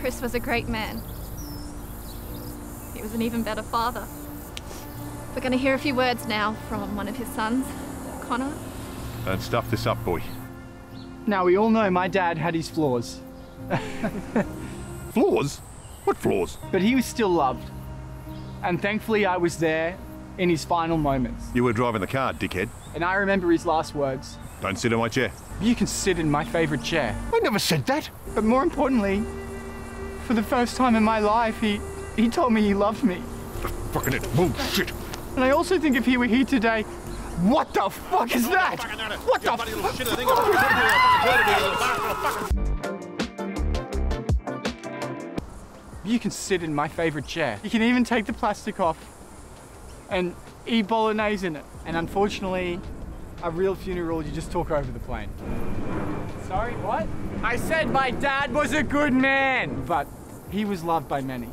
Chris was a great man. He was an even better father. We're going to hear a few words now from one of his sons, Connor. Don't stuff this up, boy. Now, we all know my dad had his flaws. Flaws? What flaws? But he was still loved. And thankfully, I was there in his final moments. You were driving the car, dickhead. And I remember his last words. Don't sit in my chair. You can sit in my favourite chair. I never said that. But more importantly, for the first time in my life, he told me he loved me. Fucking it. Bullshit. And I also think if he were here today... What the fuck is that? What the fuck? You can sit in my favourite chair. You can even take the plastic off and eat bolognese in it. And unfortunately, a real funeral, you just talk over the plane. Sorry, what? I said my dad was a good man, but he was loved by many.